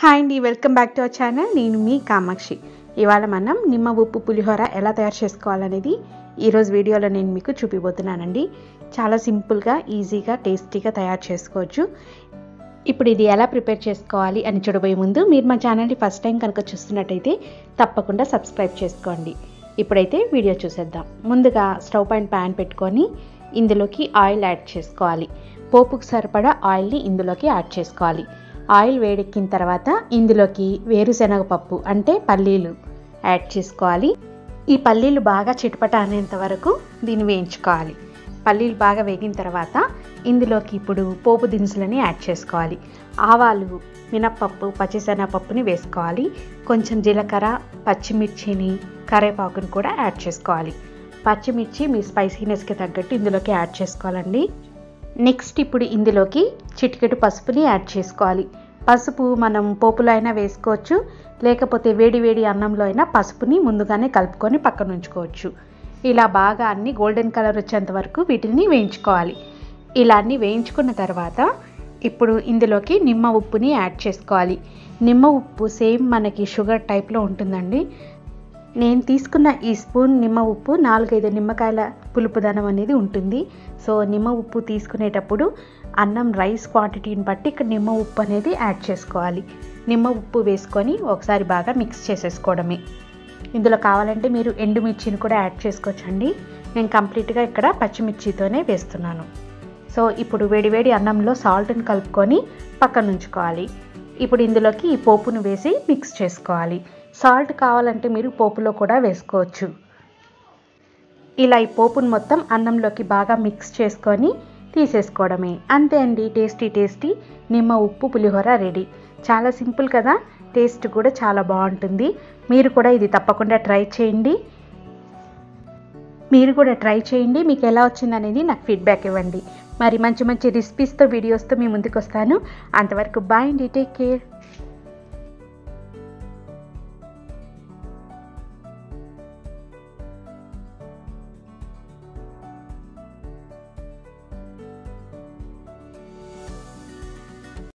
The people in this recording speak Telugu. हाय अंडी welcome back to our channel नेनु मी कामाक्षी इवाल मनम निम्मा उप्पु पुलिहोरा एला तयार चेसुकोवालनेदी ई रोज वीडियोलो नेनु मीकु चूपिबोतुन्नानंडी। चाला सिंपल गा ईजी गा टेस्टी गा तयार चेसुकोवच्चु। इप्पुडु इदी एला प्रिपेर चेसुकोवाली अनि चूडबोये मुंदु मीरु मा चैनल नि फस्ट टाइम कनुक चूस्तुन्नट्लयिते तप्पकुंडा सब्स्क्राइब चेसुकोंडी। इप्पुडैते वीडियो चूसेद्दाम। मुंदुगा स्टव पैन पैन पेट्टुकोनी इंदुलोकी आयिल याड चेसुकोवाली। पोपुकु सरपड़ा आयिल नि इंदुलोकी याड चेसुकोवाली। ఆయిల్ వేడెక్కిన తర్వాత ఇందులోకి వేరుశనగపప్పు అంటే పల్లీలు యాడ్ చేసుకోవాలి। ఈ పల్లీలు బాగా చిటపట అనేంత వరకు దీన్ని వేయించుకోవాలి। పల్లీలు బాగా వేగిన తర్వాత ఇందులోకి ఇప్పుడు పోపు దినుసులను యాడ్ చేసుకోవాలి। ఆవాలు, మినపప్పు, పచ్చిశనగపప్పుని వేసుకోవాలి। కొంచెం జీలకర్ర, పచ్చిమిర్చిని, కరివేపాకుని కూడా యాడ్ చేసుకోవాలి। పచ్చిమిర్చి మీ స్పైసీనెస్కి తగ్గట్టు ఇందులోకి యాడ్ చేసుకోవాలండి। నెక్స్ట్ ఇప్పుడు ఇందులోకి చిటికెడు పసుపుని యాడ్ చేసుకోవాలి। పసుపు మనం పోపులో అయినా వేసుకోవచ్చు, లేకపోతే వేడివేడి అన్నంలో అయినా పసుపుని ముందుగానే కలుపుకొని పక్కన ఉంచుకోవచ్చు। ఇలా బాగా అన్ని గోల్డెన్ కలర్ వచ్చేంత వరకు వీటిని వేయించుకోవాలి। ఇలా అన్ని వేయించుకున్న తర్వాత ఇప్పుడు ఇందులోకి నిమ్మ ఉప్పుని యాడ్ చేసుకోవాలి। నిమ్మ ఉప్పు సేమ్ మనకి షుగర్ టైప్లో ఉంటుందండి। నేను తీసుకున్న ఈ స్పూన్ నిమ్మ ఉప్పు 4-5 నిమ్మకాయల పులుపుదనం అనేది ఉంటుంది। సో నిమ్మ ఉప్పు తీసుకునేటప్పుడు అన్నం రైస్ క్వాంటిటీని బట్టి ఇక్కడ నిమ్మ ఉప్పు అనేది యాడ్ చేసుకోవాలి। నిమ్మ ఉప్పు వేసుకొని ఒకసారి బాగా మిక్స్ చేసేసుకోవడమే। ఇందులో కావాలంటే మీరు ఎండుమిర్చిని కూడా యాడ్ చేసుకోవచ్చండి। నేను కంప్లీట్గా ఇక్కడ పచ్చిమిర్చితోనే వేస్తున్నాను। సో ఇప్పుడు వేడివేడి అన్నంలో సాల్ట్ని కలుపుకొని పక్కన ఉంచుకోవాలి। ఇప్పుడు ఇందులోకి ఈ పోపును వేసి మిక్స్ చేసుకోవాలి। సాల్ట్ కావాలంటే మీరు పోపులో కూడా వేసుకోవచ్చు। ఇలా ఈ పోపును మొత్తం అన్నంలోకి బాగా మిక్స్ చేసుకొని తీసేసుకోవడమే। అంతే అండి, టేస్టీ టేస్టీ నిమ్మ ఉప్పు పులిహోర రెడీ। చాలా సింపుల్ కదా, టేస్ట్ కూడా చాలా బాగుంటుంది। మీరు కూడా ఇది తప్పకుండా ట్రై చేయండి। మీకు ఎలా వచ్చిందనేది నాకు ఫీడ్బ్యాక్ ఇవ్వండి। మరి మంచి మంచి రెసిపీస్తో వీడియోస్తో మీ ముందుకు వస్తాను। అంతవరకు బాయ్ అండి, టేక్ కేర్।